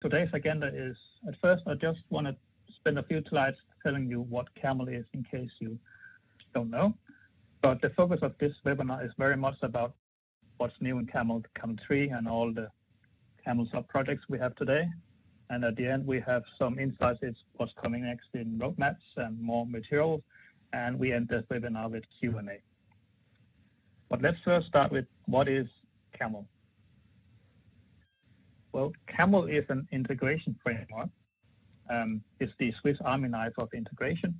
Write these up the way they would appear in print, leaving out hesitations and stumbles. Today's agenda is, at first, I just want to spend a few slides telling you what Camel is in case you don't know. But the focus of this webinar is very much about what's new in Camel, Camel 3, and all the Camel sub-projects we have today. And at the end, we have some insights into what's coming next in roadmaps and more materials. And we end this webinar with Q&A. But let's first start with what is Camel. Well, Camel is an integration framework. It's the Swiss Army knife of integration.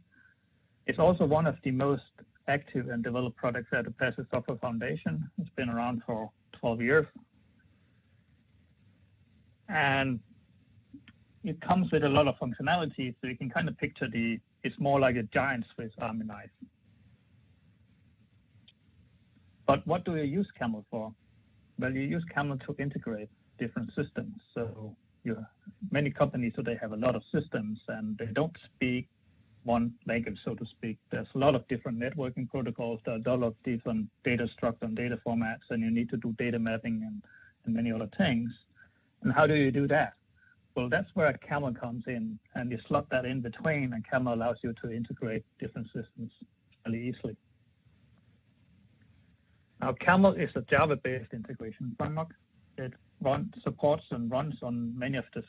It's also one of the most active and developed products at the Apache Software Foundation. It's been around for 12 years. And it comes with a lot of functionality, so you can kind of picture it's more like a giant Swiss Army knife. But what do you use Camel for? Well, you use Camel to integrate different systems. So many companies today have a lot of systems, and they don't speak one language, so to speak. There's a lot of different networking protocols. There are a lot of different data structures and data formats, and you need to do data mapping and many other things. And how do you do that? Well, that's where Camel comes in, and you slot that in between, and Camel allows you to integrate different systems really easily. Now, Camel is a Java-based integration framework. It supports and runs on many of the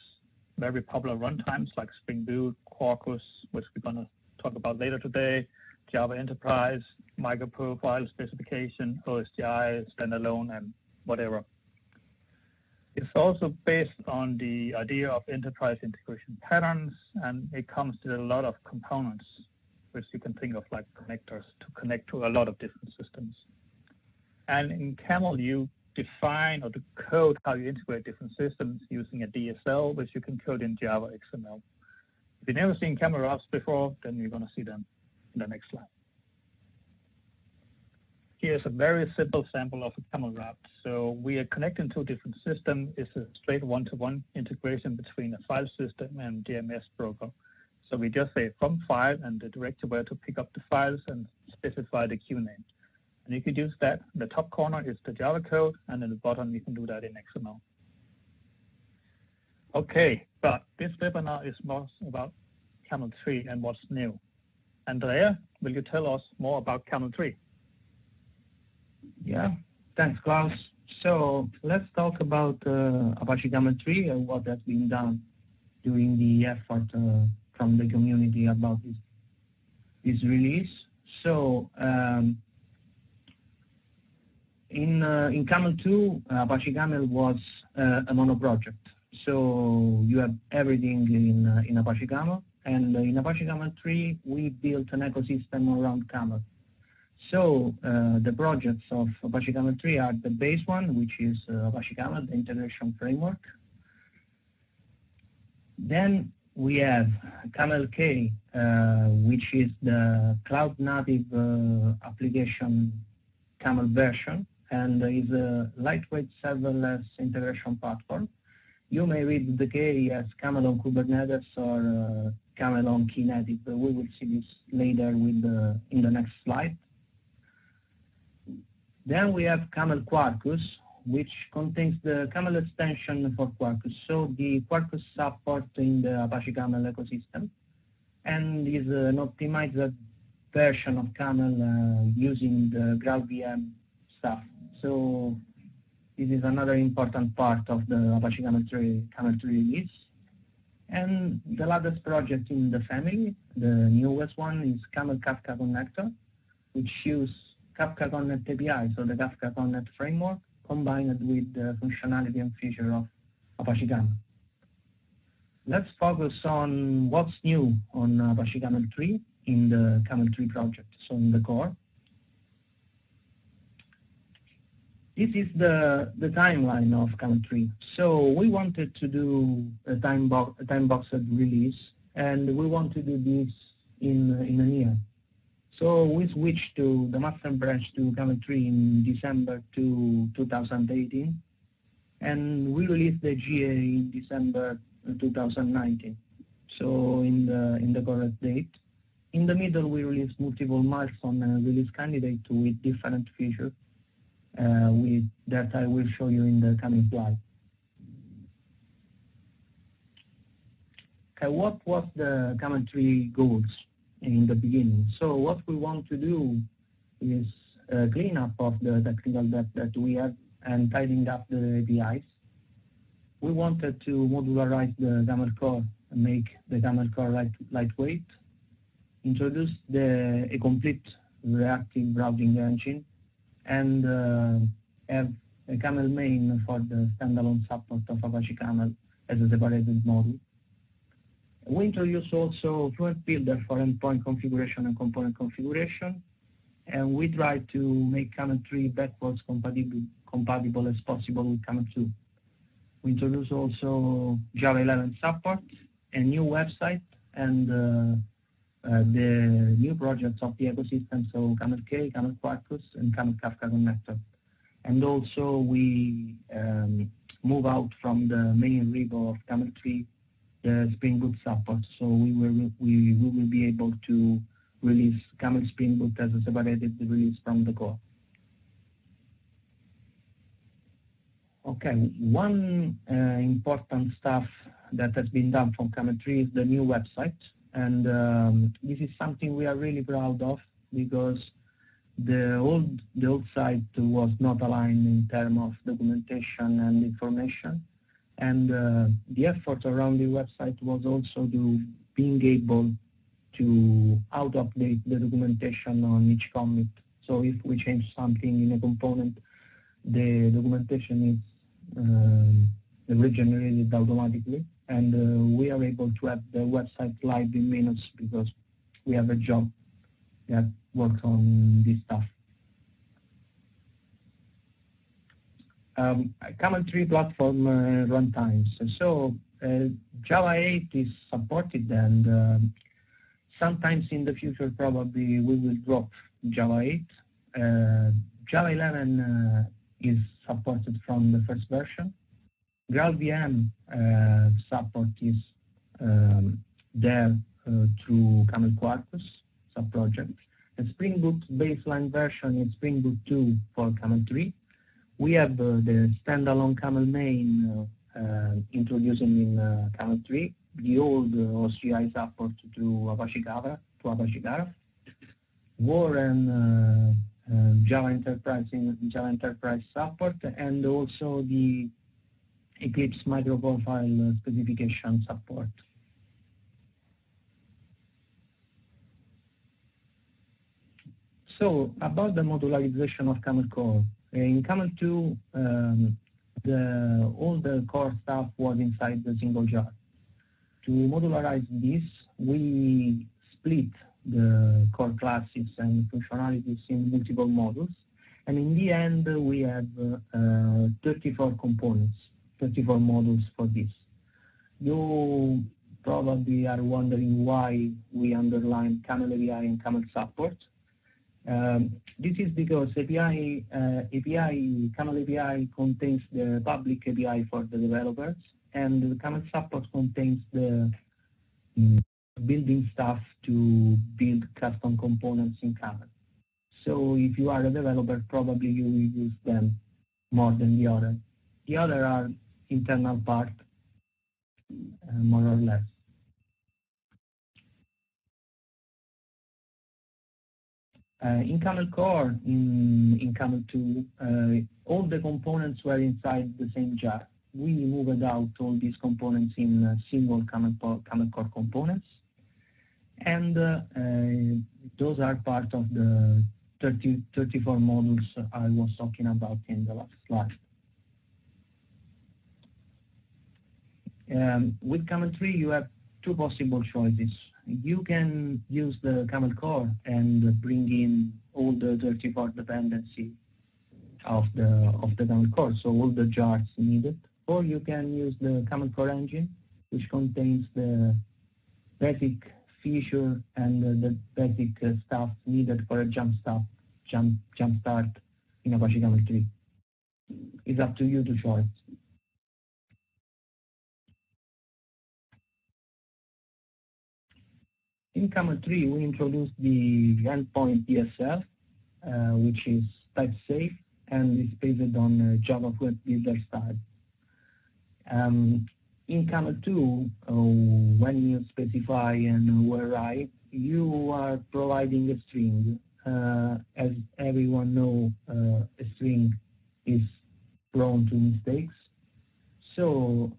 very popular runtimes like Spring Boot, Quarkus, which we're going to talk about later today, Java Enterprise, MicroProfile Specification, OSGi, Standalone, and whatever. It's also based on the idea of enterprise integration patterns, and it comes with a lot of components, which you can think of like connectors to connect to a lot of different systems. And in Camel, you define or to code how you integrate different systems using a DSL, which you can code in Java XML. If you've never seen Camel apps before, then you're going to see them in the next slide. Here's a very simple sample of a Camel wrap. So we are connecting two different systems. It's a straight one-to-one integration between a file system and JMS broker. So we just say from file and the directory where to pick up the files and specify the queue name. And you could use that. In the top corner is the Java code, and in the bottom you can do that in XML. Okay, but this webinar is more about Camel 3 and what's new. Andrea, will you tell us more about Camel 3? Yeah, thanks, Klaus. So let's talk about Apache Camel 3 and what has been done during the effort from the community about this release. So in Camel 2, Apache Camel was a mono project. So you have everything in Apache Camel, and in Apache Camel 3, we built an ecosystem around Camel. So the projects of Apache Camel 3 are the base one, which is Apache Camel, the integration framework. Then we have Camel K, which is the cloud-native application Camel version, and is a lightweight serverless integration platform. You may read the K as Camel on Kubernetes or Camel on Knative. We will see this later in the next slide. Then we have Camel Quarkus, which contains the Camel extension for Quarkus, so the Quarkus support in the Apache Camel ecosystem, and is an optimized version of Camel using the GraalVM stuff. So this is another important part of the Apache Camel 3 release. And the latest project in the family, the newest one, is Camel Kafka Connector, which uses Kafka Connect API, so the Kafka Connect framework, combined with the functionality and feature of Apache Camel. Let's focus on what's new on Apache Camel 3 in the Camel 3 project, so in the core. This is the timeline of Camel 3. So we wanted to do a time boxed release, and we want to do this in a year. So we switched to the master branch to Camel 3 in December 2018, and we released the GA in December 2019. So in the correct date. In the middle, we released multiple milestone release candidates with different features, that I will show you in the coming slide. what was the Camel 3 goals in the beginning? So what we want to do is cleanup of the technical debt that we have and tidying up the APIs. We wanted to modularize the Camel core and make the Camel core lightweight, introduce a complete reactive routing engine, and have a Camel main for the standalone support of Apache Camel as a separated model. We introduced also Fluent Builder for endpoint configuration and component configuration, and we try to make Camel 3 backwards compatible as possible with Camel 2. We introduced also Java 11 support, a new website, and the new projects of the ecosystem, so Camel K, Camel Quarkus, and Camel Kafka Connector. And also we move out from the main repo of Camel 3, the Spring Boot support, so we will be able to release Camel Spring Boot as a separated release from the core. Okay, one important stuff that has been done from Camel 3 is the new website, and this is something we are really proud of, because the old site was not aligned in terms of documentation and information, and the effort around the website was also to being able to auto-update the documentation on each commit. So if we change something in a component, the documentation is regenerated automatically, and we are able to have the website live in minutes because we have a job that works on this stuff. Camel 3 platform runtimes. So Java 8 is supported, and sometimes in the future probably we will drop Java 8. Java 11 is supported from the first version. GraalVM support is there through Camel Quarkus subproject. The Spring Boot baseline version is Spring Boot 2 for Camel 3. We have the standalone Camel main introducing in Camel 3, the old OSGi support through Apache Kafka, to Apache Kafka. War and Java Enterprise support, and also the Eclipse MicroProfile Specification support. So about the modularization of Camel Core. In Camel 2, all the core stuff was inside the single jar. To modularize this, we split the core classes and functionalities in multiple models, and in the end we have 34 components, 34 models for this. You probably are wondering why we underline Camel API and Camel support. This is because Camel API contains the public API for the developers, and the Camel support contains the building stuff to build custom components in Camel. So if you are a developer, probably you will use them more than the other. The other are internal part, more or less. In Camel Core, in Camel 2, all the components were inside the same jar. We moved out all these components in single Camel Core components, and those are part of the 34 modules I was talking about in the last slide. With Camel 3, you have two possible choices. You can use the Camel Core and bring in all the 34 dependencies of the Camel Core, so all the jars needed, or you can use the Camel Core engine, which contains the basic feature and the basic stuff needed for a jump start in Apache Camel 3. It's up to you to choose. In Camel 3, we introduced the endpoint DSL, which is type safe and is based on Java Fluent Builder style. in Camel 2, when you specify an URI, you are providing a string. As everyone knows, a string is prone to mistakes. So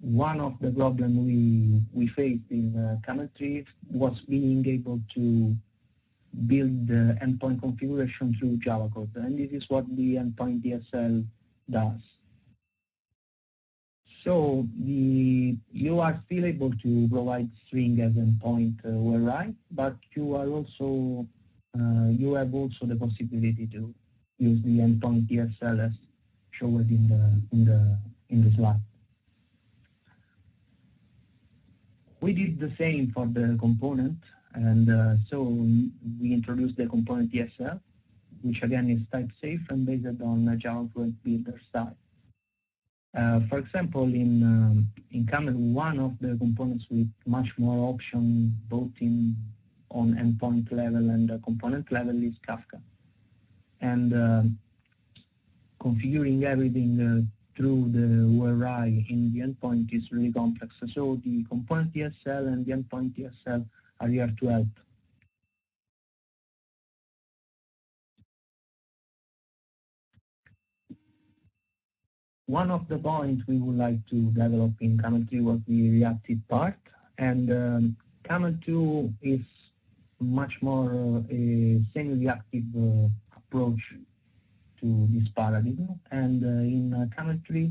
one of the problems we faced in Camel 3 was being able to build the endpoint configuration through Java code, and this is what the endpoint DSL does. So you are still able to provide string as endpoint URI, but you are also you have also the possibility to use the endpoint DSL as shown in the slide. We did the same for the component, and so we introduced the component DSL, which again is type safe and based on a Java Fluent Builder style. For example, in Camel, one of the components with much more options, both on endpoint level and the component level, is Kafka. And configuring everything through the URI in the endpoint is really complex. So the component DSL and the endpoint DSL are here to help. One of the points we would like to develop in Camel 3 was the reactive part, and Camel 2 is much more a semi-reactive approach to this paradigm. And in Camel 3,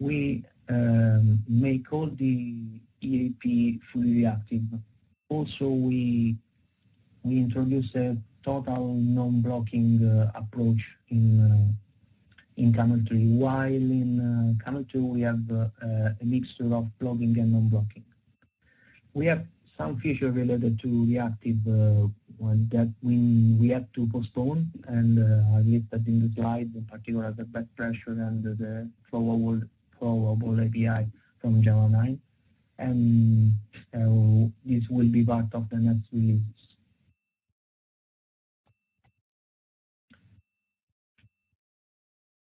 we make all the EAP fully reactive. Also, we introduce a total non-blocking approach in Camel 3, while in Camel 2 we have a mixture of blocking and non-blocking. We have some feature related to reactive that we have to postpone, and are listed in the slide, in particular the back pressure and the flowable API from Java 9. And this will be part of the next release.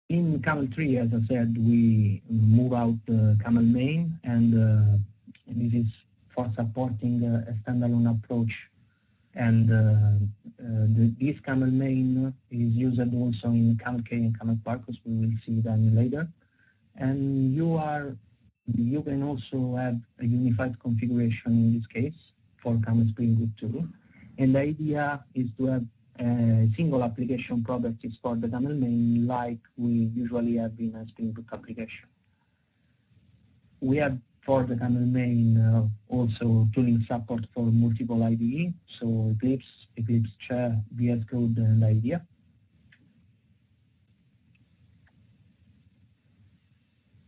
In Camel 3, as I said, we move out the Camel main, and this is for supporting a standalone approach. And this Camel main is used also in Camel K and Camel Quarkus. We will see them later. And you can also have a unified configuration in this case for Camel Spring Boot 2. And the idea is to have a single application properties for the Camel main, like we usually have in a Spring Boot application. We have for the Camel main also tooling support for multiple IDE, so Eclipse, Eclipse Chair, VS Code, and IDEA.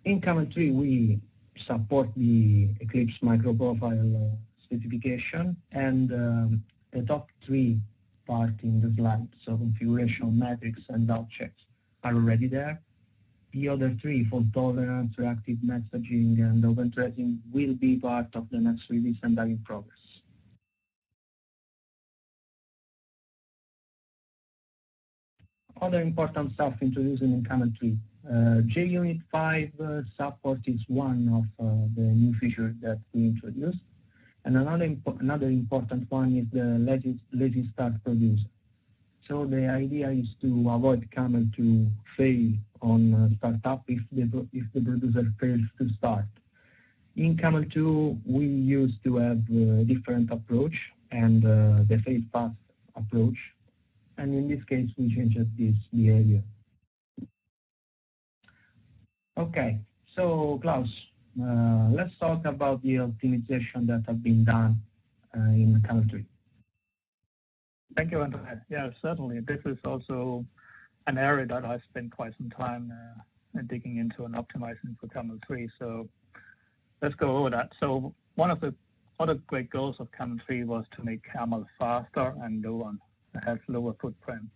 In Camel 3, we support the Eclipse MicroProfile specification and the top three part in the slide, so configuration, metrics, and route checks, are already there. The other three, fault tolerance, reactive messaging, and open tracing, will be part of the next release and are in progress. Other important stuff introduced in Camel 3. JUnit 5 support is one of the new features that we introduced, and another important one is the lazy start producer. So the idea is to avoid Camel to fail on startup if the producer fails to start. In Camel 2, we used to have a different approach and the fail fast approach, and in this case we changed this behavior. Okay, so Klaus, let's talk about the optimization that have been done in Camel 3. Thank you, Andrea. Yeah, certainly. This is also an area that I spent quite some time digging into and optimizing for Camel 3. So let's go over that. So one of the other great goals of Camel 3 was to make Camel faster and have lower footprint.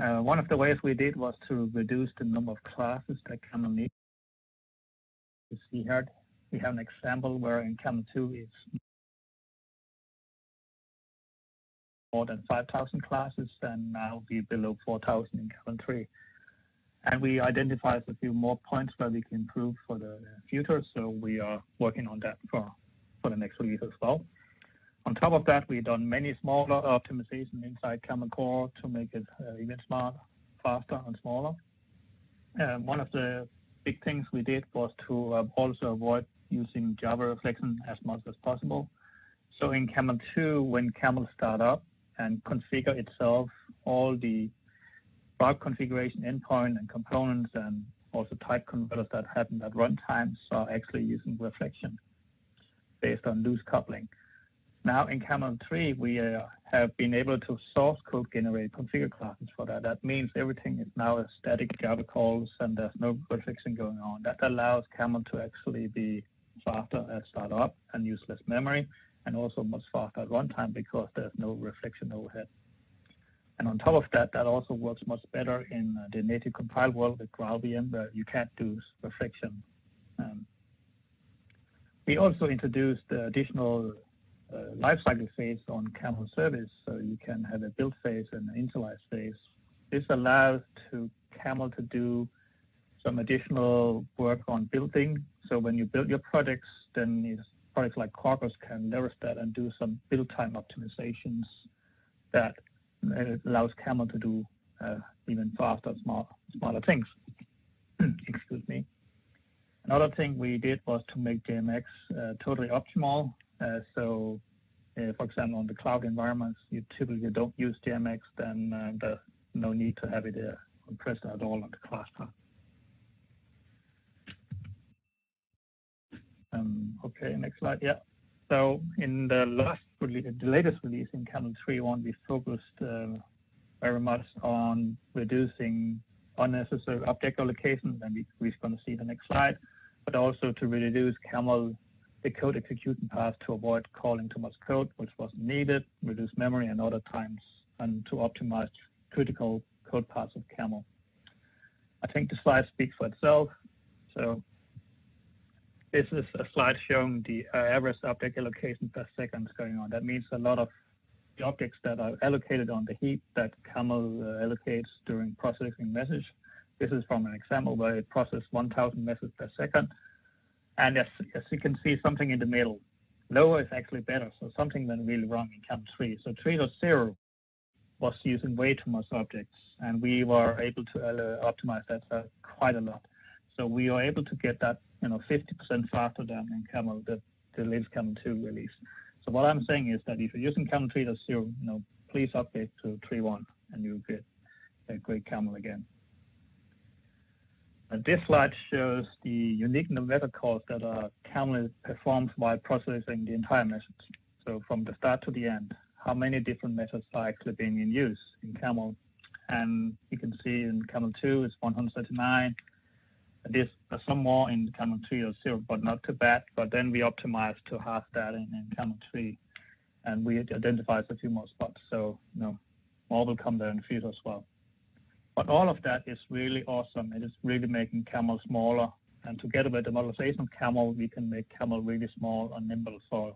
One of the ways we did was to reduce the number of classes that Camel needs. You see here, we have an example where in Camel 2 it's more than 5,000 classes, and now we're below 4,000 in Camel 3. And we identified a few more points where we can improve for the future, so we are working on that for the next release as well. On top of that, we've done many smaller optimizations inside Camel Core to make it even smarter, faster, and smaller. One of the big things we did was to also avoid using Java reflection as much as possible. So in Camel 2, when Camel starts up and configure itself all the route configuration endpoint and components and also type converters that happen at runtimes are actually using reflection based on loose coupling. Now in Camel 3, we have been able to source code generate configure classes for that. That means everything is now a static Java calls and there's no reflection going on. That allows Camel to actually be faster at startup and use less memory, and also much faster at runtime because there's no reflection overhead. And on top of that, that also works much better in the native compiled world with GraalVM, where you can't do reflection. We also introduced additional lifecycle phase on Camel service, so you can have a build phase and an initialize phase. This allows to Camel to do some additional work on building. So when you build your products, then products like Quarkus can leverage that and do some build time optimizations that it allows Camel to do even faster, smarter things. Excuse me. Another thing we did was to make JMS totally optimal. For example, on the cloud environments, you typically don't use JMS, then there's no need to have it compressed at all on the cluster. Okay, next slide. Yeah. So in the latest release in Camel 3.1, we focused very much on reducing unnecessary object allocations, and we're going to see the next slide, but also to reduce Camel, the code execution path to avoid calling too much code, which wasn't needed, reduce memory and other times, and to optimize critical code paths of Camel. I think the slide speaks for itself. So this is a slide showing the average object allocation per second going on. That means a lot of the objects that are allocated on the heap that Camel allocates during processing message. This is from an example where it processed 1,000 messages per second. And as you can see, something in the middle. Lower is actually better, so something went really wrong in Camel 3. So 3.0 was using way too much objects, and we were able to optimize that quite a lot. So we were able to get that 50% faster than in Camel, the latest Camel 2 release. So what I'm saying is that if you're using Camel 3.0, please update to 3.1, and you'll get a great Camel again. And this slide shows the unique meta calls that Camel performs while processing the entire message. So from the start to the end, how many different methods are actually being in use in Camel. And you can see in Camel 2, it's 139. There's some more in Camel 3.0, but not too bad. But then we optimized to half that in Camel 3, and we identified a few more spots. So more will come there in the future as well. But all of that is really awesome. It is really making Camel smaller. And together with the modelization of Camel, we can make Camel really small and nimble for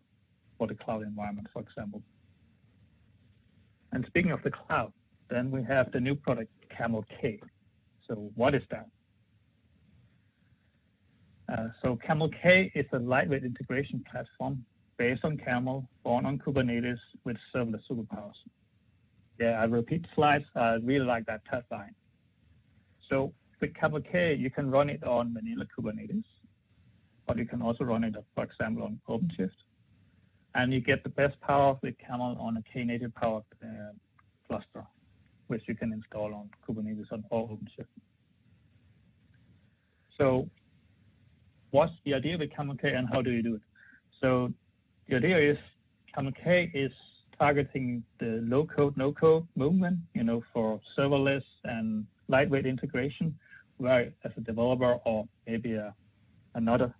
the cloud environment, for example. And speaking of the cloud, then we have the new product, Camel K. So what is that? So Camel K is a lightweight integration platform based on Camel, born on Kubernetes with serverless superpowers. Yeah, I repeat slides. I really like that tagline. So with Camel K, you can run it on vanilla Kubernetes, but you can also run it, for example, on OpenShift. And you get the best power with Camel on a Knative powered cluster, which you can install on Kubernetes or OpenShift. So what's the idea with Camel K and how do you do it? So the idea is Camel K is targeting the low-code, no-code movement, for serverless and lightweight integration, where as a developer or maybe another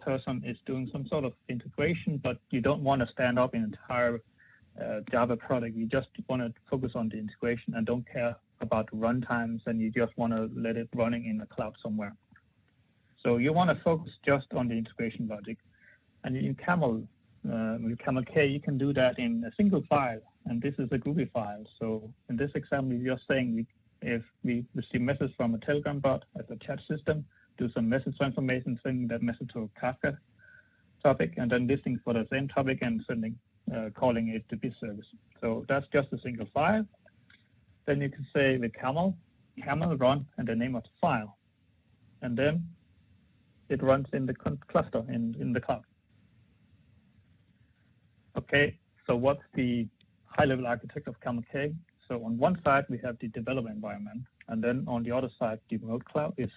person is doing some sort of integration, but you don't want to stand up an entire Java product. You just want to focus on the integration and don't care about runtimes, and you just want to let it running in the cloud somewhere. So you want to focus just on the integration logic. And in Camel, with Camel K, you can do that in a single file, and this is a Groovy file. So in this example, you're saying if we receive message from a Telegram bot as a chat system, do some message transformation, sending that message to a Kafka topic, and then listening for the same topic and sending, calling it to HTTP service. So that's just a single file. Then you can say the camel run and the name of the file, and then it runs in the cluster in the cloud. Okay, so what's the high-level architecture of Camel K? So on one side we have the developer environment, and then on the other side the remote cloud is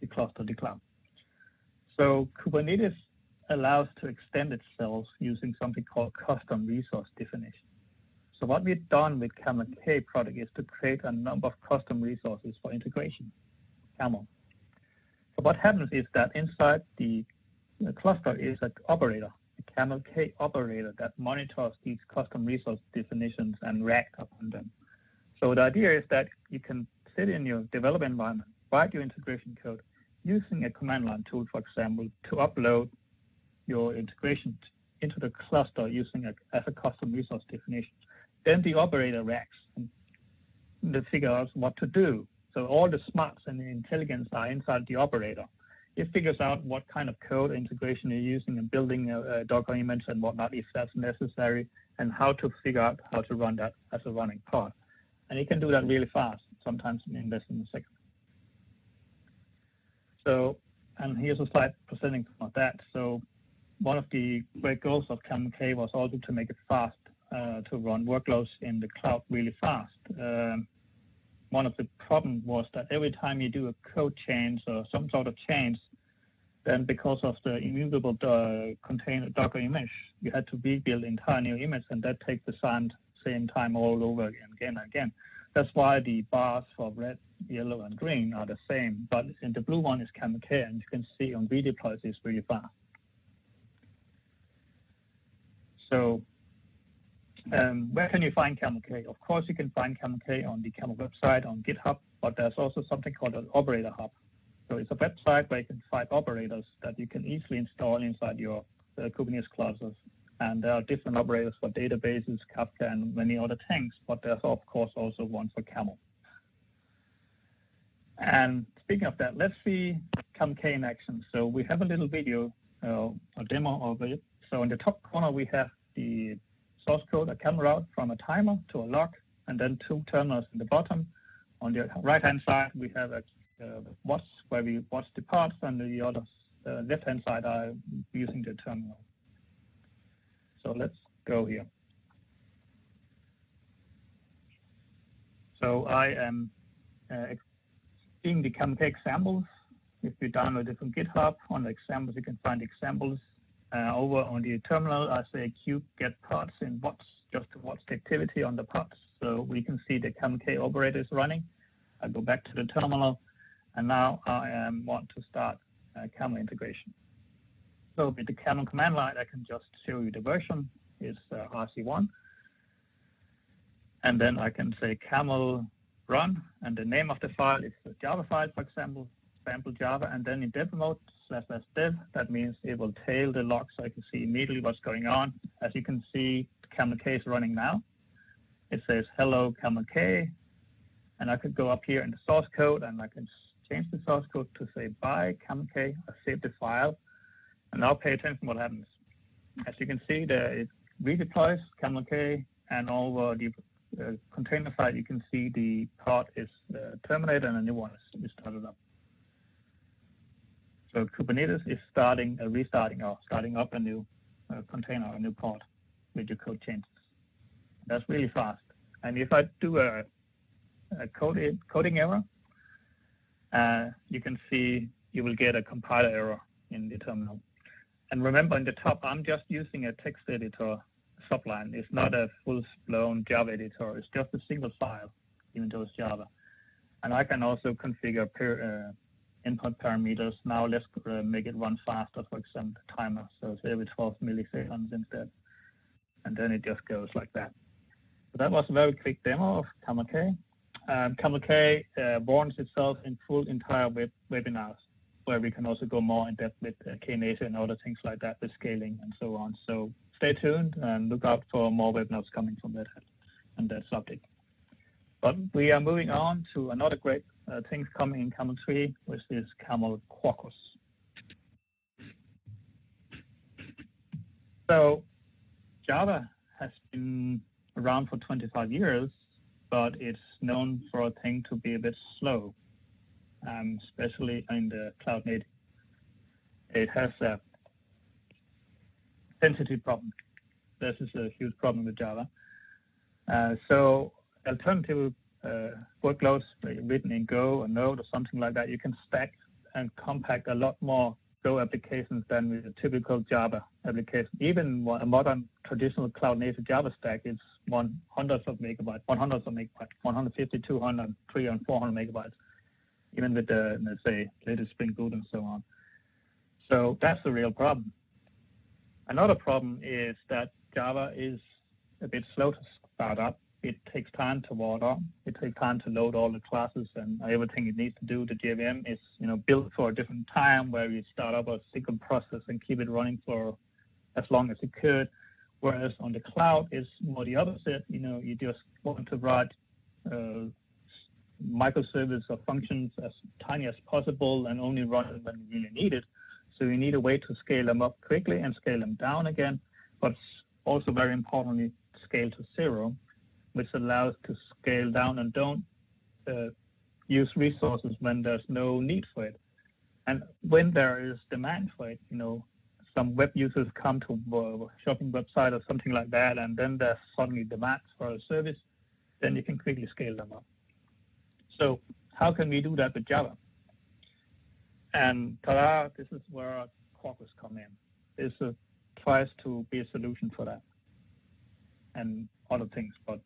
the cluster, the cloud. So Kubernetes allows to extend itself using something called custom resource definition. So what we've done with Camel K product is to create a number of custom resources for integration, Camel. So what happens is that inside the cluster is an operator, a Camel K operator that monitors these custom resource definitions and reacts upon them. So the idea is that you can sit in your developer environment, write your integration code using a command line tool, for example, to upload your integration into the cluster using as a custom resource definition. Then the operator reacts and they figure out what to do. So all the smarts and the intelligence are inside the operator. It figures out what kind of code integration you're using and building a Docker image and whatnot if that's necessary, and how to figure out how to run that as a running pod. And it can do that really fast, sometimes in less than a second. So, and here's a slide presenting about that. So one of the great goals of Camel K was also to make it fast, to run workloads in the cloud really fast. One of the problems was that every time you do a code change or some sort of change, then because of the immutable container Docker image, you had to rebuild entire new image, and that takes the same time all over again. That's why the bars for red, yellow, and green are the same, but in the blue one is Camel K, and you can see on redeploys it's really fast. So where can you find Camel K? Of course, you can find Camel K on the Camel website, on GitHub, but there's also something called an operator hub. So it's a website where you can find operators that you can easily install inside your Kubernetes clusters. And there are different operators for databases, Kafka, and many other things, but there's, of course, also one for Camel. And speaking of that, let's see Camel K in action. So we have a little video, a demo of it. So in the top corner, we have the source code, a camel route from a timer to a log, and then two terminals in the bottom. On the right-hand side, we have a watch where we watch the parts, and the other left-hand side are using the terminal. So let's go here. So I am seeing the Camel K examples. If you download it from GitHub, on the examples, you can find examples. Over on the terminal, I say Q get parts in watts, just to watch the activity on the parts. So we can see the Camel K operator is running. I go back to the terminal, and now I want to start Camel integration. So with the Camel command line, I can just show you the version. It's RC1. And then I can say Camel run, and the name of the file is a Java file, for example, sample Java, and then in dev mode, /dev, that means it will tail the log so I can see immediately what's going on. As you can see, Camel K is running now. It says, hello, Camel K. And I could go up here in the source code, and I can change the source code to say, bye, Camel K. I saved the file. And now pay attention what happens. As you can see, there it redeploys Camel K, and over the container side, you can see the pod is terminated, and a new one is started up. So Kubernetes is restarting up a new container, a new pod with your code changes. That's really fast. And if I do a coding error, you can see you will get a compiler error in the terminal. And remember, in the top, I'm just using a text editor subline. It's not a full-blown Java editor. It's just a single file, even though it's Java. And I can also configure input parameters. Now let's make it run faster, for example, the timer. So it's every 12 milliseconds instead. And then it just goes like that. So that was a very quick demo of Camel K. Camel K warns itself in full entire webinars, where we can also go more in depth with Knative and other things like that, with scaling and so on. So stay tuned and look out for more webinars coming from Red Hat on that subject. But we are moving on to another great things coming in Camel 3, which is Camel Quarkus. So Java has been around for 25 years, but it's known for a thing to be a bit slow, especially in the cloud native. It has a density problem. This is a huge problem with Java. So alternative workloads written in Go or Node or something like that, you can stack and compact a lot more Go applications than with a typical Java application. Even a modern traditional cloud-native Java stack is 100 of megabytes, 150, 200, 300, and 400 megabytes, even with the, let's say, latest Spring Boot and so on. So that's the real problem. Another problem is that Java is a bit slow to start up. It takes time to water. It takes time to load all the classes and everything it needs to do. The JVM is, you know, built for a different time where you start up a single process and keep it running for as long as it could. Whereas on the cloud, it's more the opposite. You know, you just want to write microservices or functions as tiny as possible and only run it when you really need it. So you need a way to scale them up quickly and scale them down again, but also very importantly, scale to zero, which allows to scale down and don't use resources when there's no need for it. And when there is demand for it, you know, some web users come to a shopping website or something like that, and then there's suddenly demand for a service, then you can quickly scale them up. So how can we do that with Java? And ta-da, this is where Quarkus come in. This tries to be a solution for that and other things, but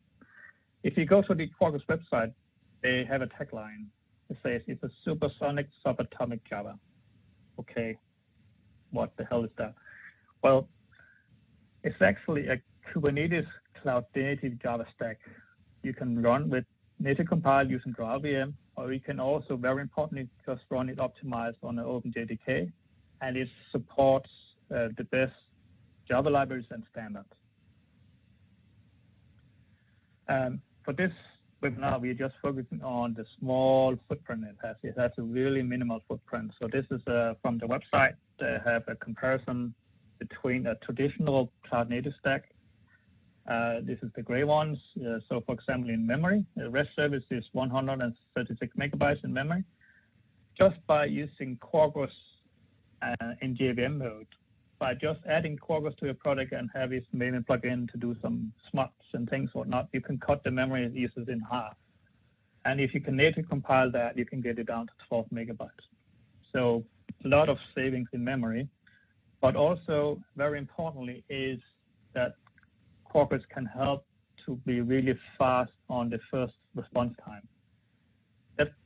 if you go to the Quarkus website, they have a tagline. It says, it's a supersonic subatomic Java. Okay, what the hell is that? Well, it's actually a Kubernetes cloud-native Java stack. You can run with native compile using GraalVM, or you can also, very importantly, just run it optimized on an OpenJDK, and it supports the best Java libraries and standards. For this webinar, we're just focusing on the small footprint it has. It has a really minimal footprint. So this is from the website. They have a comparison between a traditional cloud-native stack. This is the gray ones. So for example, in memory, the REST service is 136 megabytes in memory. Just by using Quarkus in JVM mode, by just adding Quarkus to your product and have its main plug-in to do some smuts and things or not, you can cut the memory uses in half. And if you can native compile that, you can get it down to 12 megabytes. So a lot of savings in memory, but also very importantly is that Quarkus can help to be really fast on the first response time.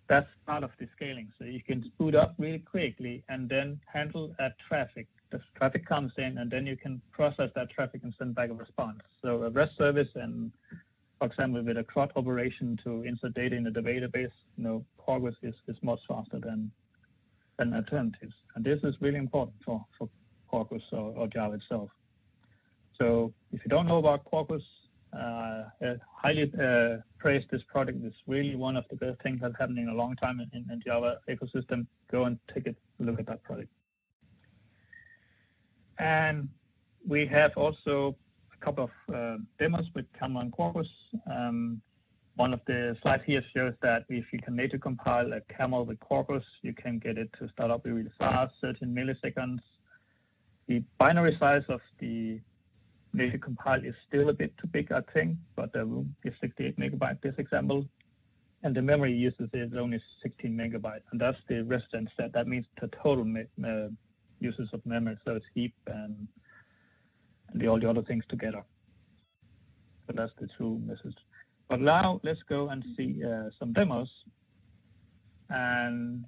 That's part of the scaling. So you can boot up really quickly and then handle that traffic. The traffic comes in, and then you can process that traffic and send back a response. So a REST service, and for example, with a CRUD operation to insert data into the database, you know, Quarkus is much faster than alternatives. And this is really important for Quarkus or Java itself. So if you don't know about Quarkus, I highly praise this product. It's really one of the best things that's happening in a long time in Java ecosystem. Go and take a look at that product. And we have also a couple of demos with Camel and Quarkus. One of the slides here shows that if you can native compile a Camel with Quarkus, you can get it to start up really fast, 13 milliseconds. The binary size of the native compile is still a bit too big, I think, but the room is 68 megabytes, this example. And the memory uses is only 16 megabytes, and that's the resident set. That means the total uses of memory, so it's heap and all the other things together. So that's the true message. But now let's go and see some demos. And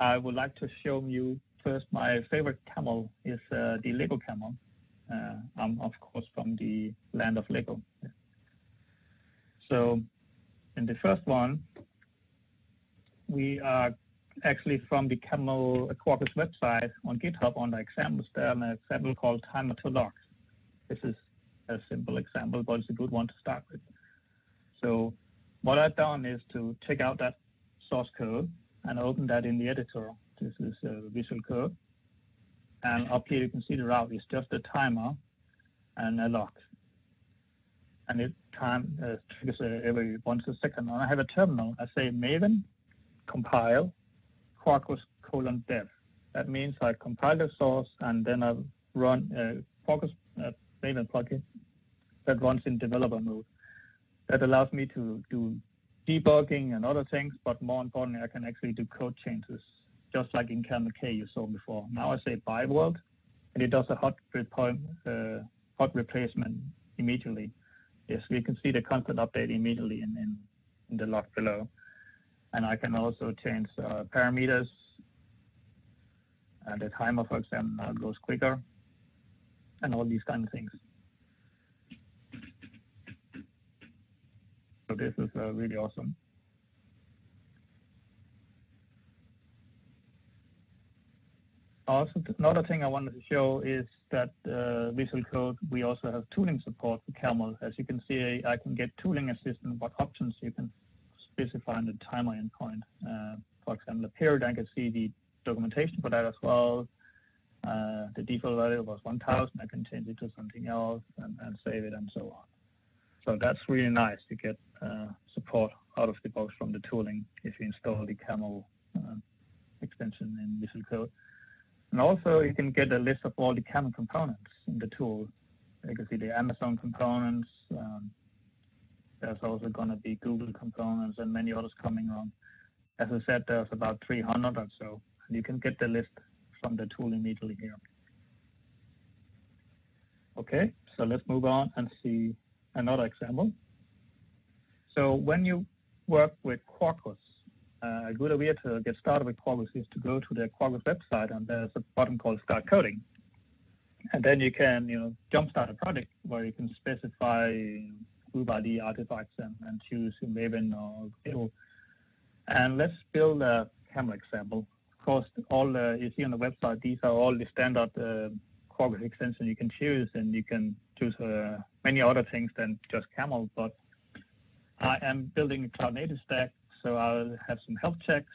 I would like to show you first my favorite Camel is the Lego Camel. I'm of course from the land of Lego. So in the first one, we are actually from the Camel Quarkus website on GitHub on the examples. There's an example called timer to lock. This is a simple example, but it's a good one to start with. So what I've done is to take out that source code and open that in the editor. This is Visual Code. And up here you can see the route is just a timer and a lock. And it time triggers every once a second. And I have a terminal. I say maven compile Quarkus \dev. That means I compile the source and then I run Quarkus maven plugin that runs in developer mode. That allows me to do debugging and other things, but more importantly, I can actually do code changes, just like in Camel K you saw before. Now I say buy world, and it does a hot replacement immediately. Yes, we can see the constant update immediately in the log below. And I can also change parameters. The timer, for example, now goes quicker, and all these kind of things. So this is really awesome. Also, another thing I wanted to show is that Visual Code, we also have tooling support for Camel. As you can see, I can get tooling assistant, what options you can specify in the timer endpoint. For example, a period, I can see the documentation for that as well. The default value was 1,000. I can change it to something else and save it and so on. So that's really nice to get support out of the box from the tooling if you install the Camel extension in Visual Code. And also, you can get a list of all the Camel components in the tool. You can see the Amazon components. There's also going to be Google components and many others coming on. As I said, there's about 300 or so. And you can get the list from the tool immediately here. OK, so let's move on and see another example. So when you work with Quarkus, a good idea to get started with Quarkus is to go to the Quarkus website, and there's a button called Start Coding. And then you can, jumpstart a project where you can specify group ID artifacts and choose Maven or Gradle. And let's build a Camel example. Of course, all you see on the website, these are all the standard Quarkus extensions you can choose, and you can choose many other things than just Camel. But I am building a cloud native stack. So I'll have some health checks,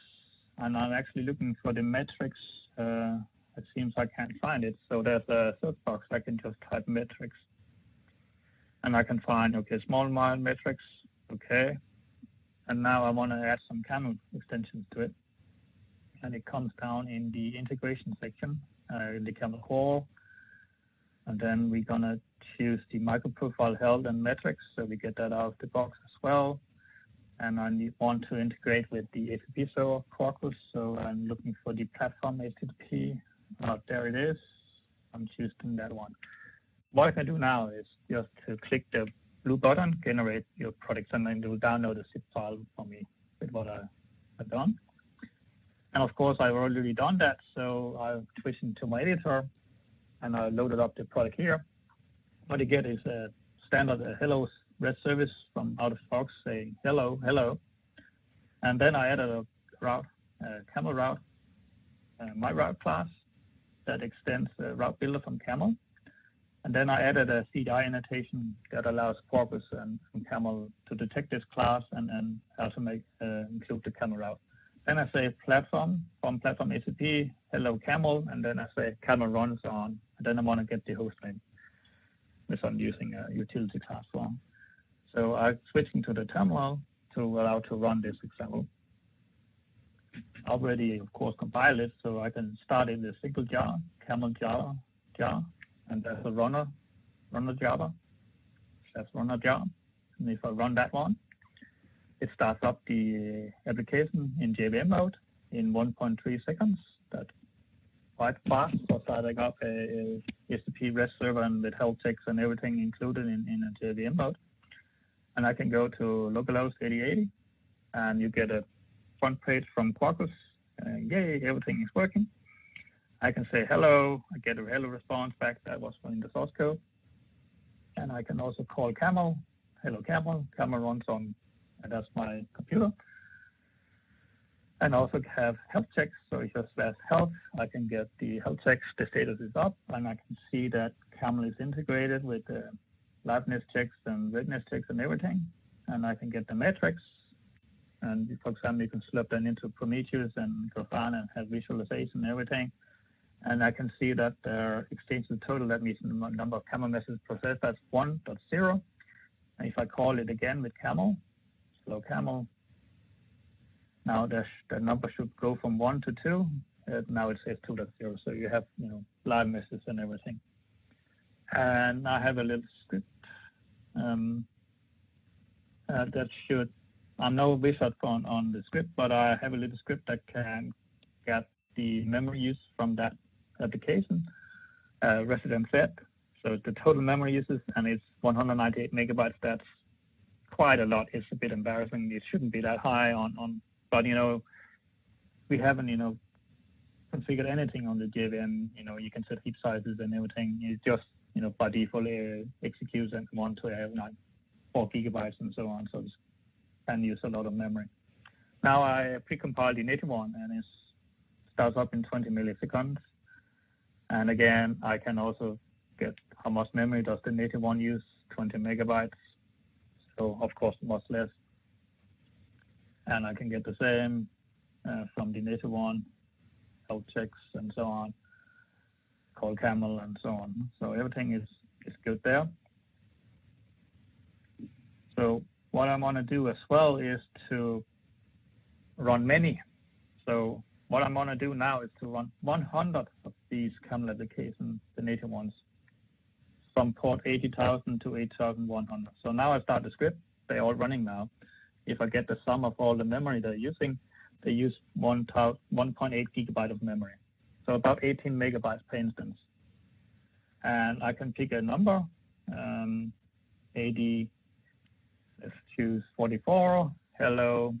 and I'm actually looking for the metrics. It seems I can't find it. So there's a search box. I can just type metrics, and I can find, OK, small mile metrics, OK. And now I want to add some Camel extensions to it. And it comes down in the integration section, in the Camel core. And then we're going to choose the MicroProfile health and metrics. So we get that out of the box as well. And I want to integrate with the HTTP server of Quarkus, so I'm looking for the platform HTTP. There it is. I'm choosing that one. What I can do now is just to click the blue button, generate your products, and then it will download a zip file for me with what I've done. And of course, I've already done that, so I'll switch into my editor, and I loaded up the product here. What you get is a standard hello REST service from out of box saying hello, hello. And then I added a route, Camel route, my route class that extends the route builder from Camel. And then I added a CI annotation that allows Quarkus and Camel to detect this class and also include the Camel route. Then I say platform, from platform HTTP, hello Camel, and then I say Camel runs on. And then I want to get the host name, which I'm using a utility class for. So I'm switching to the terminal to allow to run this example. I already, of course, compiled it, so I can start in the single jar, Camel jar, and there's a runner Java. That's runner jar. And if I run that one, it starts up the application in JVM mode in 1.3 seconds. That's quite fast for starting up a HTTP REST server and with health checks and everything included in a JVM mode. And I can go to localhost 8080, and you get a front page from Quarkus. Yay, everything is working. I can say hello. I get a hello response back. That was in the source code. And I can also call Camel. Hello, Camel. Camel runs on, and that's my computer. And also have health checks. So if I slash health, I can get the health checks. The status is up, and I can see that Camel is integrated with liveness checks and readiness checks and everything. and I can get the metrics. And for example, you can slip them into Prometheus and Grafana and have visualization and everything. And I can see that their exchange is total. That means the number of camel messages processed, that's 1.0. And if I call it again with camel, slow camel, now the number should go from 1 to 2. Now it says 2.0. So you have, you know, live messages and everything. And I have a little script that should, I'm no wizard on the script, but I have a little script that can get the memory use from that application, resident set. So the total memory uses, and it's 198 megabytes. That's quite a lot. It's a bit embarrassing. It shouldn't be that high on but, you know, we haven't, you know, configured anything on the JVM. You know, you can set heap sizes and everything. It's just, you know, by default executes and 1 to 4 gigabytes and so on. So it can use a lot of memory. Now I precompiled the native one, and it starts up in 20 milliseconds. And again, I can also get how much memory does the native one use, 20 megabytes. So of course, much less. And I can get the same from the native one, health checks and so on. Call camel and so on. So everything is good there. So what I want to do as well is to run many. So what I'm going to do now is to run 100 of these camel applications, the native ones, from port 80,000 to 8,100. So now I start the script. They're all running now. If I get the sum of all the memory they're using, they use 1.8 gigabyte of memory. So about 18 megabytes per instance. And I can pick a number, 80, let's choose 44, hello,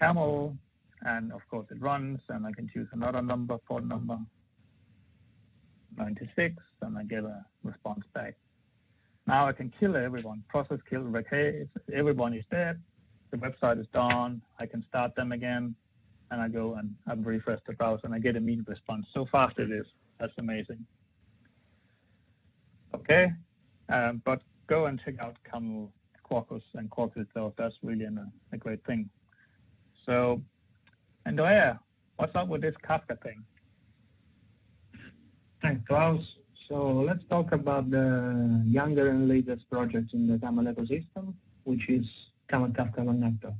camel, and of course it runs, and I can choose another number, port number, 96, and I get a response back. Now I can kill everyone, process kill, everyone is dead, the website is done, I can start them again, and I go and I refresh the browser and I get a mean response. So fast it is. That's amazing. Okay, but go and check out Camel Quarkus and Quarkus itself. That's really a great thing. So, Andrea, what's up with this Kafka thing? Thanks, Klaus. So let's talk about the younger and latest project in the Camel ecosystem, which is Camel Kafka Connector.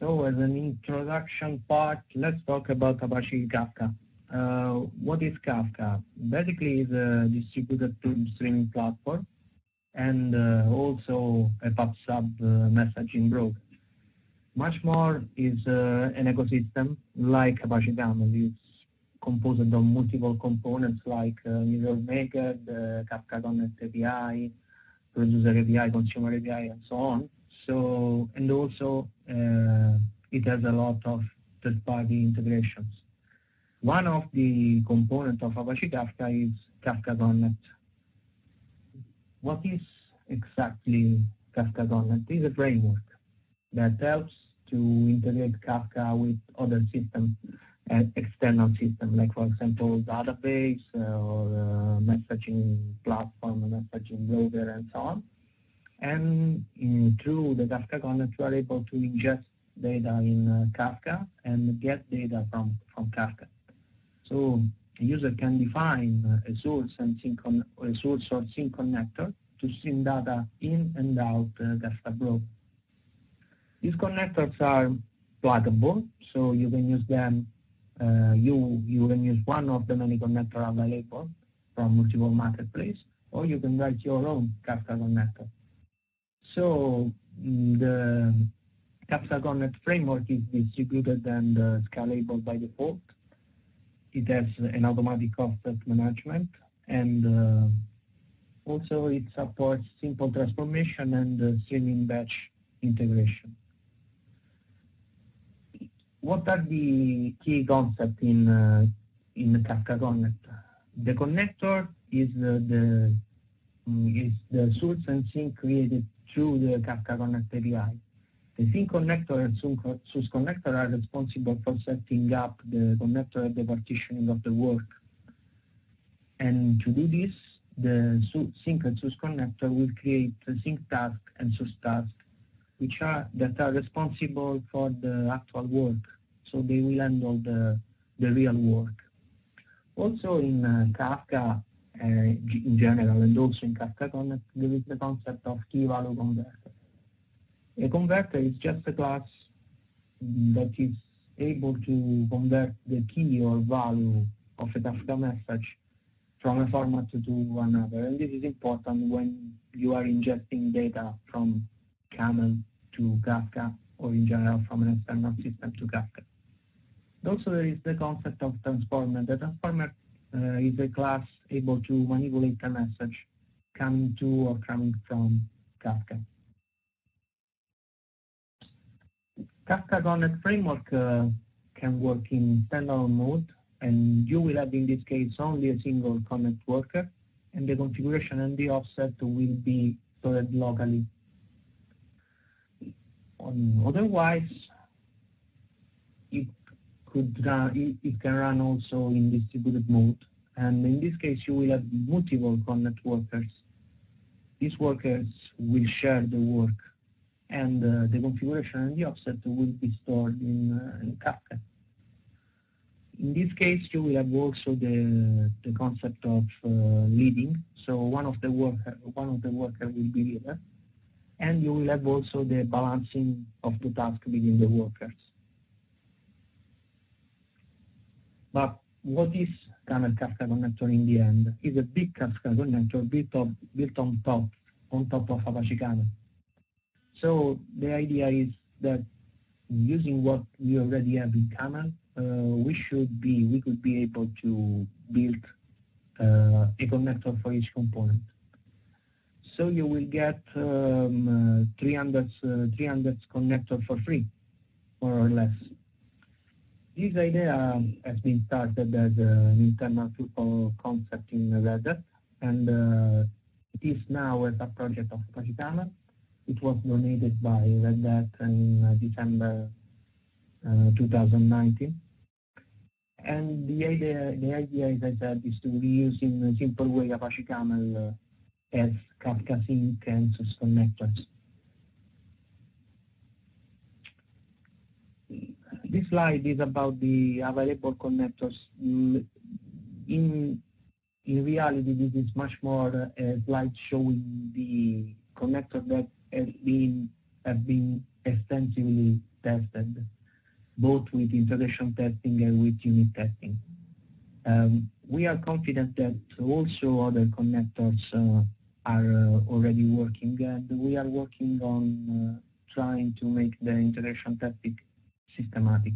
So as an introduction part, let's talk about Apache Kafka. What is Kafka? Basically, it's a distributed tool streaming platform and also a pub/sub messaging broker. Much more is an ecosystem like Apache Camel. It's composed of multiple components like Mirror Maker, the Kafka Connect API, Producer API, Consumer API, and so on. So, and also it has a lot of third-party integrations. One of the components of Apache Kafka is Kafka Connect. What is exactly Kafka Connect? It's a framework that helps to integrate Kafka with other systems, external systems, like for example, database or messaging platform, messaging broker, and so on. And through the Kafka Connect, we are able to ingest data in Kafka and get data from Kafka. So the user can define a source and sync connector to stream data in and out Kafka broker. These connectors are pluggable, so you can use them. You can use one of the many connectors available from multiple marketplaces, or you can write your own Kafka connector. So the Kafka Connect framework is distributed and scalable by default. It has an automatic offset management, and also it supports simple transformation and streaming batch integration. What are the key concepts in the Kafka Connect? The connector is the source and sync created through the Kafka Connect API. The sync connector and source connector are responsible for setting up the connector and the partitioning of the work. And to do this, the sync and source connector will create sync task and source task, which are that are responsible for the actual work. So they will handle the real work. Also in Kafka in general, and also in Kafka Connect, there is the concept of key-value converter. A converter is just a class that is able to convert the key or value of a Kafka message from a format to another, and this is important when you are ingesting data from Camel to Kafka, or in general from an external system to Kafka. Also there is the concept of transformer. The transformer is a class able to manipulate a message coming to or coming from Kafka. Kafka Connect framework can work in standalone mode, and you will have in this case only a single connect worker, and the configuration and the offset will be stored locally. Otherwise, it can run also in distributed mode, and in this case you will have multiple connect workers. These workers will share the work, and the configuration and the offset will be stored in Kafka. In this case you will have also the concept of leading, so one of the workers will be leader, and you will have also the balancing of the task between the workers. But what is Camel Kafka Connector in the end? It's a big Kafka Connector built on top of Apache Camel. So the idea is that using what we already have in Camel, we could be able to build a connector for each component. So you will get 300 connectors for free, more or less. This idea has been started as an internal concept in Red Hat, and it is now as a project of Apache Camel. It was donated by Red Hat in December 2019. And the idea, as I said, is to reuse in a simple way Apache Camel as Kafka sync and source connectors. This slide is about the available connectors. In reality, this is much more a slide showing the connectors that have been extensively tested, both with integration testing and with unit testing. We are confident that also other connectors are already working, and we are working on trying to make the integration testing systematic.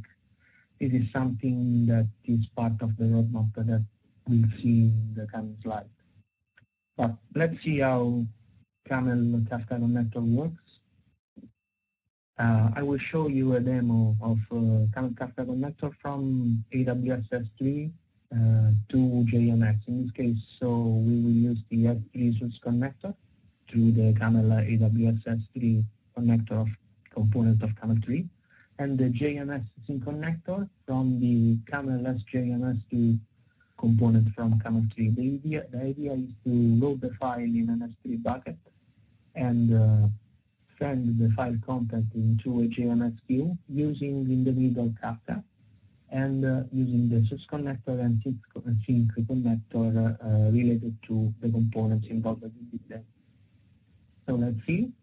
This is something that is part of the roadmap that we'll see in the coming slide. But let's see how Camel Kafka Connector works. I will show you a demo of Camel Kafka Connector from AWS S3 to JMS. In this case, so we will use the S3 source connector through the Camel AWS S3 connector of component of Camel 3, and the JMS sync connector from the Camel SJMS2 component from Camel 3. The idea is to load the file in an S3 bucket and send the file content into a JMS queue using in the middle Kafka, and using the source connector and sync connector related to the components involved in them. So let's see.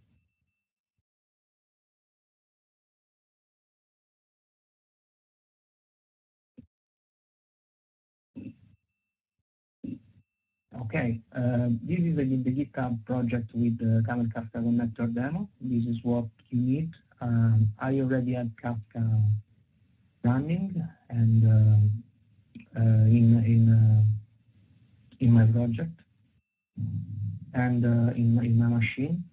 Okay, this is the GitHub project with the Camel Kafka Connector demo. This is what you need. I already had Kafka running, and in my project and in my machine,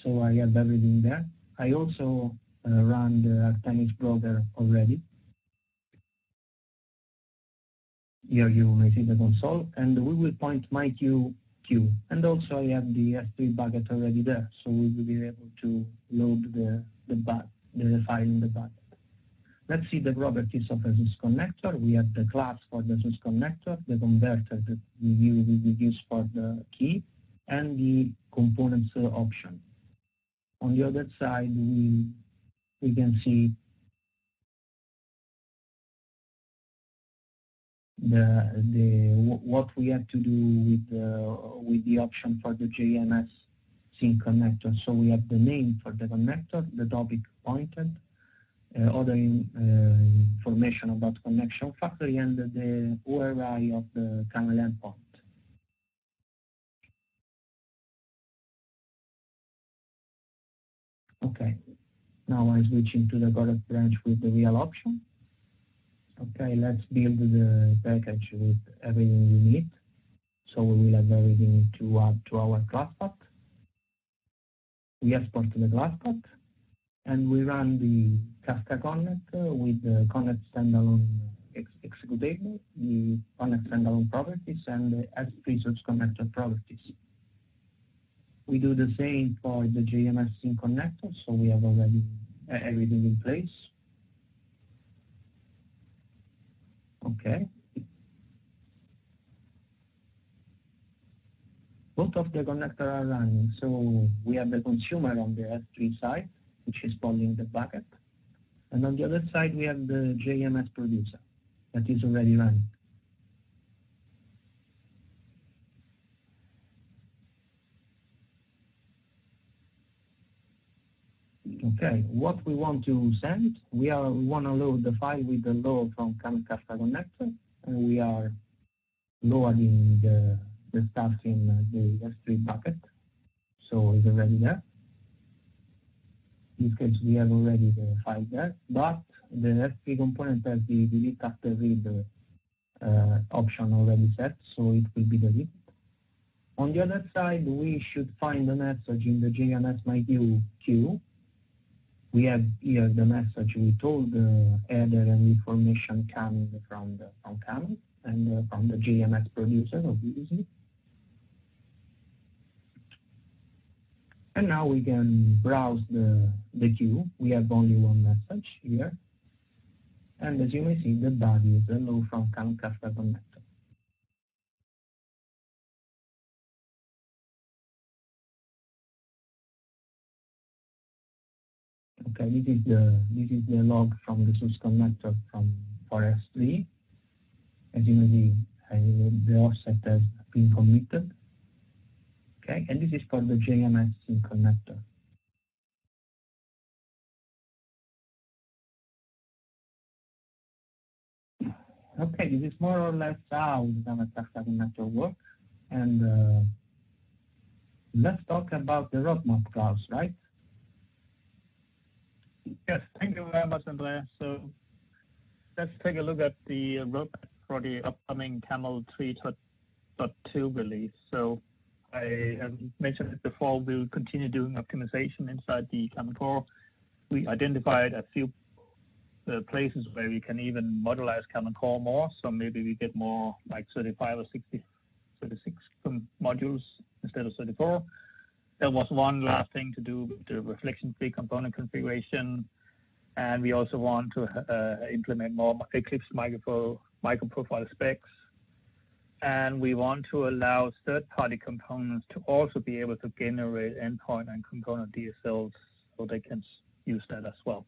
so I have everything there. I also run the Artemis browser already. Here you may see the console, and we will point my queue. And also I have the S3 bucket already there, so we will be able to load the file in the bucket. Let's see the properties of a sysconnector. We have the class for the sysconnector, the converter that we use for the key, and the components option. On the other side, we can see what we have to do with the option for the JMS sync connector. So we have the name for the connector, the topic pointed, other information about connection factory, and the URI of the Camel endpoint. Okay, now I switch into the correct branch with the real option. Okay, let's build the package with everything you need. So we will have everything to add to our class path. We export the class path, and we run the Kafka Connect with the Connect standalone executable, the Connect standalone properties, and the S3 sysconnector properties. We do the same for the JMS sync connector, so we have already everything in place. Okay. Both of the connectors are running, so we have the consumer on the S3 side, which is polling the bucket, and on the other side we have the JMS producer that is already running. Okay, what we want to send, we want to load the file with the load from Camel Kafka Connector, and we are loading the stuff in the S3 bucket, so it's already there. In this case, we have already the file there, but the S3 component has the delete after read option already set, so it will be deleted. On the other side, we should find the message in the JMS MyQ queue. We have here the message with all the header and information coming from Camel and from the JMS producer, obviously. And now we can browse the queue. We have only one message here. And as you may see, the body is a hello from Camel Kafka Connect. Okay, this is the log from the sysconnector for S3. As you may see, the offset has been committed. Okay, and this is for the JMS sync connector. Okay, this is more or less how the Camel Kafka Connector works. And let's talk about the roadmap, Klaus, right? Yes, thank you very much, Andrea. So let's take a look at the roadmap for the upcoming Camel 3.2 release. So I mentioned it before, we'll continue doing optimization inside the Camel core. We identified a few places where we can even modelize Camel core more. So maybe we get more like 35 or 60, 36 modules instead of 34. There was one last thing to do with the reflection-free component configuration, and we also want to implement more Eclipse microprofile specs, and we want to allow third-party components to also be able to generate endpoint and component DSLs, so they can use that as well.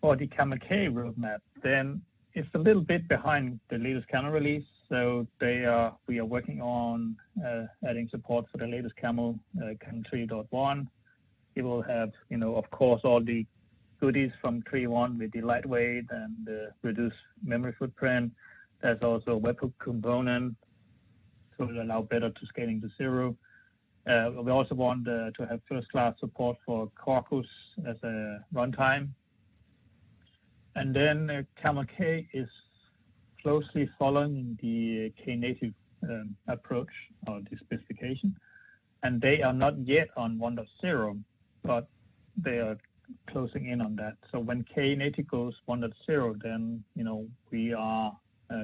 For the Camel K roadmap, then it's a little bit behind the latest Camel release. So we are working on adding support for the latest Camel, Camel 3.1. It will have, you know, of course, all the goodies from 3.1 with the lightweight and reduced memory footprint. There's also a webhook component to allow better to scaling to zero. We also want to have first-class support for Quarkus as a runtime. And then Camel K is closely following the Knative approach or the specification, and they are not yet on 1.0, but they are closing in on that. So when Knative goes 1.0, then you know we are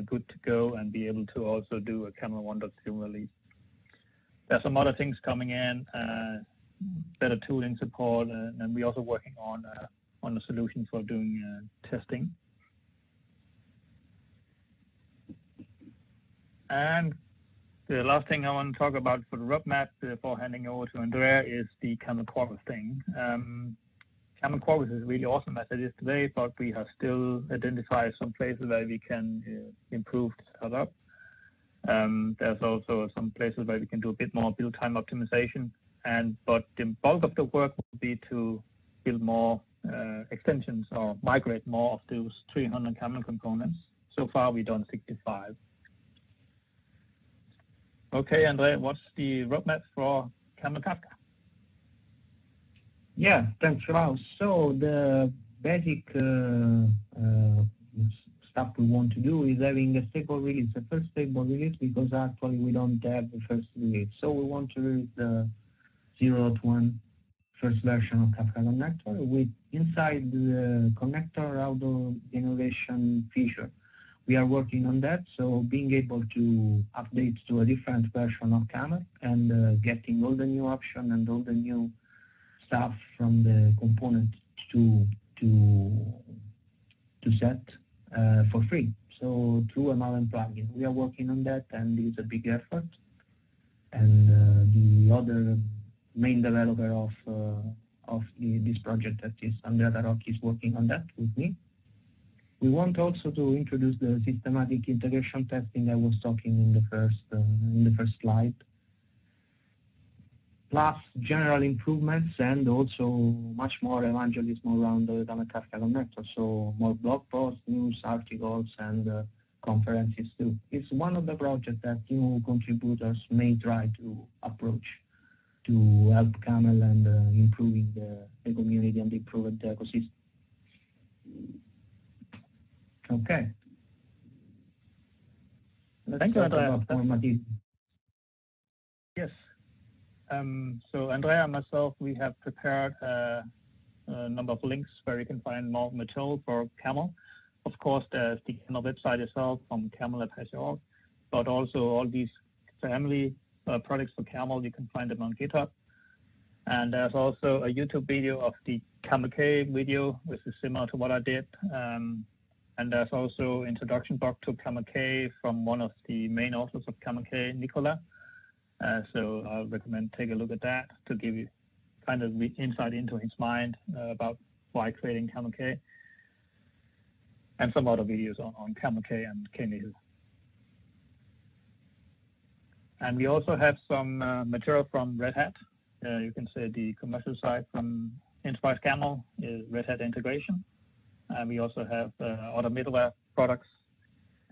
good to go and be able to also do a Camel 1.0 release. There's some other things coming in, better tooling support, and we're also working on on a solution for doing testing. And the last thing I want to talk about for the roadmap before handing over to Andrea is the Camel Quarkus thing. Camel Quarkus is really awesome as it is today, but we have still identified some places where we can improve the setup. There's also some places where we can do a bit more build time optimization. But the bulk of the work will be to build more extensions or migrate more of those 300 Camel components. So far, we've done 65. Okay, Andrea, what's the roadmap for Camel Kafka? Yeah, thanks, Klaus. So the basic stuff we want to do is having a stable release, a first stable release, because actually we don't have the first release. So we want to release the 0.1 first version of Kafka Connector with inside the connector auto generation feature. We are working on that, so being able to update to a different version of Camel and getting all the new options and all the new stuff from the component to set for free. So through a Maven plugin, we are working on that, and it's a big effort. And the other main developer of this project, that is Andrea Tarocchi, is working on that with me. We want also to introduce the systematic integration testing I was talking in the first slide, plus general improvements and also much more evangelism around the Camel Kafka Connector, so more blog posts, news articles, and conferences too. It's one of the projects that new contributors may try to approach to help Camel and improving the community and improving the ecosystem. Okay. Thank you, Andrea. Yes. So Andrea and myself, we have prepared a number of links where you can find more material for Camel. Of course, there's the Camel website itself from camel.apache.org, but also all these family products for Camel, you can find them on GitHub. And there's also a YouTube video of the Camel K video, which is similar to what I did. And there's also introduction book to Camel K from one of the main authors of Camel K, Nicola. So I recommend take a look at that to give you kind of insight into his mind about why creating Camel K, and some other videos on Camel K and Knative. And we also have some material from Red Hat. You can say the commercial side from Enterprise Camel is Red Hat Integration. And we also have other middleware products,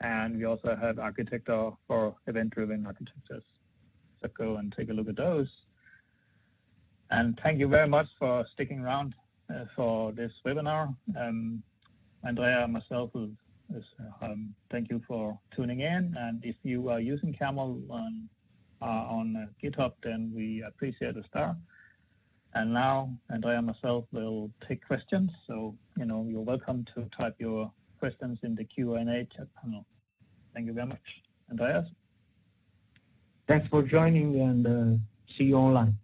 and we also have architecture for event-driven architectures. So go and take a look at those. And thank you very much for sticking around for this webinar. Andrea and myself will thank you for tuning in. And if you are using Camel on GitHub, then we appreciate the star. And now, Andrea and myself will take questions. So, you know, you're welcome to type your questions in the Q&A chat panel. Thank you very much. Andreas? Thanks for joining, and see you online.